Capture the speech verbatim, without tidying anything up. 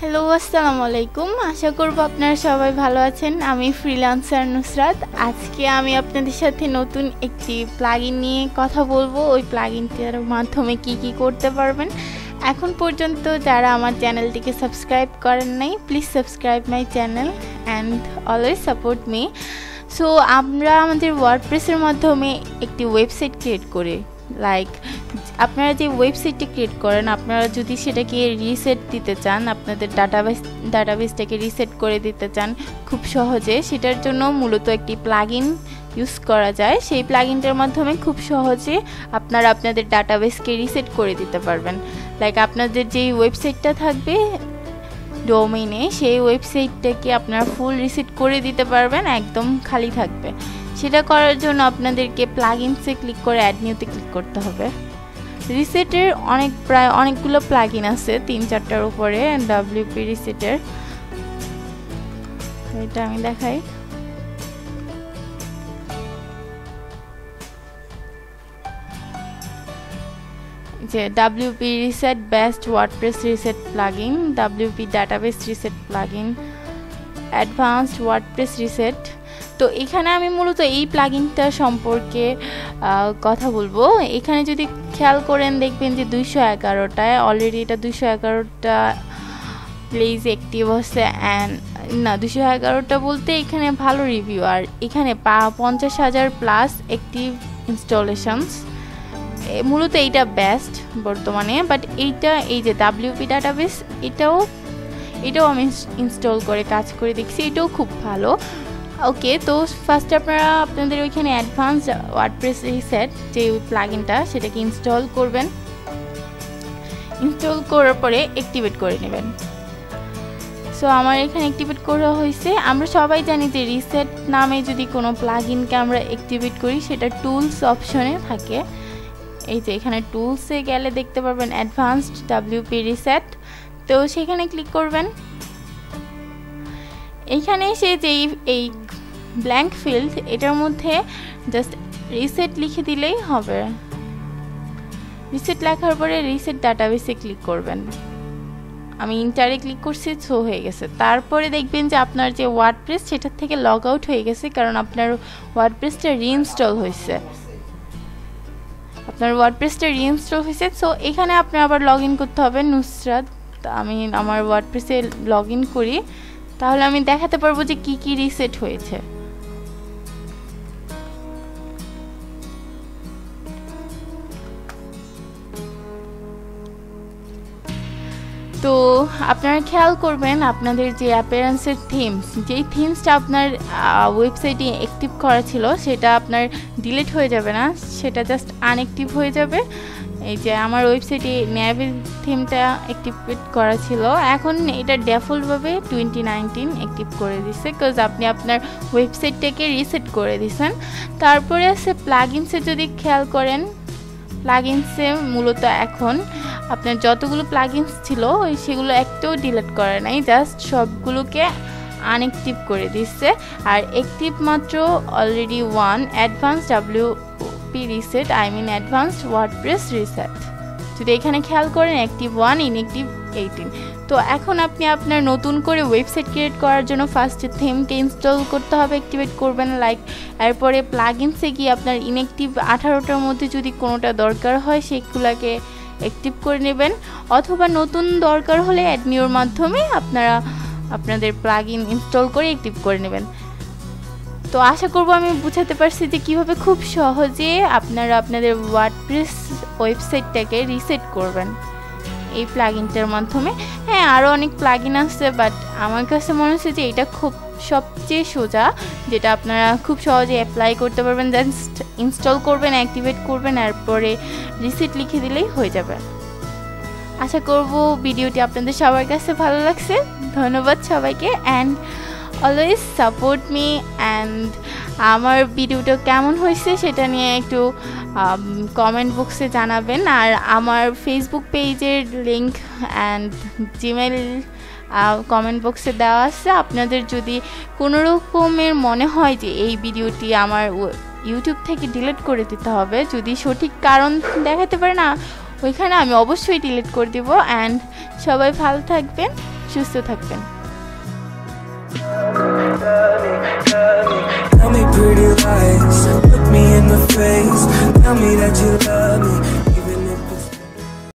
Hello अस्सलामु आलैकुम आशा करब आपनारा सबाई भालो आछेन। आमी फ्रीलांसार नुसरात। आजके आमी आपनादेर साथे नतून एकटी प्लागिन निये कथा बोलबो। ओई प्लागिनटार माध्यमे की की करते पारबेन। एखन पर्यन्त जारा आमार चैनलटिके सबस्क्राइब करेन नाई please subscribe my channel and always support me. So आमरा आमादेर वार्डप्रेसेर माध्यमे एकटी वेबसाइट क्रिएट करी। लाइक अपनारा जो वेबसाइट क्रिएट करें अपनारा जो से रिसेट दीते चान अपन डाटाबेस डाटाबेसटा के रिसेट कर दीते चान खूब सहजे सेटार जो मूलत एक प्लागिन यूज करा जाए। से प्लागिनटार माध्यमे खूब सहजे अपनारा अपन डाटाबेस के रिसेट कर दीते पारबेन। लाइक अपन जे वेबसाइटा थाकबे डोमेने से वेबसाइटा के अपनारा फुल रिसेट कर दीते पारबेन एकदम खाली थाकबे। সেটা করার জন্য আপনাদেরকে প্লাগইনসে ক্লিক করে অ্যাড নিউতে ক্লিক করতে হবে। রিসেটের অনেক প্রায় অনেকগুলো প্লাগইন আছে, তিন চারটার উপরে। ডব্লিউপি রিসেটের এটা আমি দেখাই। যে WP reset best WordPress reset plugin, WP database reset plugin, advanced WordPress reset. তো এখানে আমি মূলত এই প্লাগইনটা সম্পর্কে কথা বলবো। এখানে যদি খেয়াল করেন দেখবেন যে দুইশো এগারোটায় অলরেডি এটা দুইশো এগারোটা প্লেস অ্যাক্টিভ হচ্ছে। অ্যান্ড না দুশো এগারোটা বলতে এখানে ভালো রিভিউ। আর এখানে পঞ্চাশ হাজার প্লাস অ্যাক্টিভ ইনস্টলেশনস। মূলত এইটা বেস্ট বর্তমানে। বাট এইটা এই যে ডাব্লিউপি ডাটাবেস এটাও এটাও আমি ইনস্টল করে কাজ করে দেখছি, এটাও খুব ভালো। ओके okay, तो फार्स्ट अपनारा अपन ओइखाने एडभांस वार्डप्रेस रिसेट जो प्लागिनटा सेटा के इन्स्टल करबें। इन्स्टल करार परे एक्टिवेट करे नेबेन। सो आमार एखाने एक्टिवेट करा हयेछे। आमरा सबाई जानी जे रिसेट नामे जदि कोनो प्लागिन के आमरा एक्टिवेट करी सेटा टुल्स अपशने थाके। एइ जे एखाने टुल्से गेले देखते पाबेन एडभांसड डब्लिউপি रिसेट। तो सेखाने क्लिक करबेन। एखाने से ब्लैंक फिल्ड एटार मध्य जस्ट रिसेट लिखे दिलेई होबे। रिसेट लेखार परे रिसेट डाटाबेसे क्लिक करबेन। आमी इंटारे क्लिक करछि, शो हये गेछे। तारपरे देखबेन जे आपनार जे वार्डप्रेस सेटार थेके लग आउट हये गेछे कारण आपनार वार्डप्रेसटा रिइनस्टल हयेछे। आपनार वार्डप्रेसटा रिइनस्टल हयेछे। सो एखाने आपनि आबार लग इन करते होबे। नुसरात आमी आमार वार्डप्रेसे लग इन करी তাহলে আমি দেখাতে পারবো যে কি কি রিসেট হয়েছে। তো আপনারা খেয়াল করবেন আপনাদের যে অ্যাপিয়ারেন্সের থিমস, যেই থিমসটা আপনার ওয়েবসাইটে অ্যাক্টিভ করা ছিল সেটা আপনার ডিলিট হয়ে যাবে না, সেটা জাস্ট আনঅ্যাক্টিভ হয়ে যাবে। এই যে আমার ওয়েবসাইটে ন্যাভি থিমটা অ্যাক্টিভেট করা ছিল, এখন এটা ডিফল্টভাবে টোয়েন্টি নাইনটিন অ্যাক্টিভ করে দিচ্ছে কজ আপনি আপনার ওয়েবসাইটটাকে রিসেট করে দিচ্ছেন। তারপরে আছে প্লাগইনসে যদি খেয়াল করেন প্লাগইনসে মূলত এখন আপনার যতগুলো প্লাগইনস ছিল সেগুলো একটাও ডিলিট করে নাই, জাস্ট সবগুলোকে আনঅ্যাক্টিভ করে দিচ্ছে। আর অ্যাক্টিভ মাত্র already one advance W P reset I mean advanced WordPress reset. যদি এখানে খেয়াল করেন অ্যাক্টিভ ওয়ান ইনঅ্যাক্টিভ এইটিন। তো এখন আপনি আপনার নতুন করে ওয়েবসাইট ক্রিয়েট করার জন্য ফার্স্ট থিমকে ইনস্টল করতে হবে, অ্যাক্টিভেট করবেন। লাইক এরপরে প্লাগইনসে গিয়ে আপনার ইনঅ্যাক্টিভ আঠারোটার মধ্যে যদি কোনোটা দরকার হয় সেগুলোকে অ্যাক্টিভ করে নেবেন, অথবা নতুন দরকার হলে অ্যাড নিউর মাধ্যমে আপনারা আপনাদের প্লাগইন ইনস্টল করে অ্যাক্টিভ করে নেবেন। তো আশা করব আমি বুঝাতে পারছি যে কীভাবে খুব সহজে আপনারা আপনাদের ওয়ার্ডপ্রেস ওয়েবসাইটটাকে রিসেট করবেন এই প্লাগইনটার মাধ্যমে। হ্যাঁ আরও অনেক প্লাগইন আছে বাট আমার কাছে মনে হচ্ছে যে এটা খুব সবচেয়ে সোজা, যেটা আপনারা খুব সহজে অ্যাপ্লাই করতে পারবেন। জাস্ট ইনস্টল করবেন, অ্যাক্টিভেট করবেন, এরপরে রিসেট লিখে দিলেই হয়ে যাবে। আশা করব ভিডিওটি আপনাদের সবার কাছে ভালো লাগছে। ধন্যবাদ সবাইকে and always support me. And আমার ভিডিওটা কেমন হয়েছে সেটা নিয়ে একটু কমেন্ট বক্সে জানাবেন। আর আমার ফেসবুক পেজের লিঙ্ক অ্যান্ড জিমেল কমেন্ট বক্সে দেওয়া আছে। আপনাদের যদি কোনো রকমের মনে হয় যে এই ভিডিওটি আমার ইউটিউব থেকে ডিলিট করে দিতে হবে, যদি সঠিক কারণ দেখাতে পারে না ওইখানে আমি অবশ্যই ডিলিট করে দেবো। অ্যান্ড সবাই ভালো থাকবেন। সুস্থ থাকবেন। Tell me pretty lies.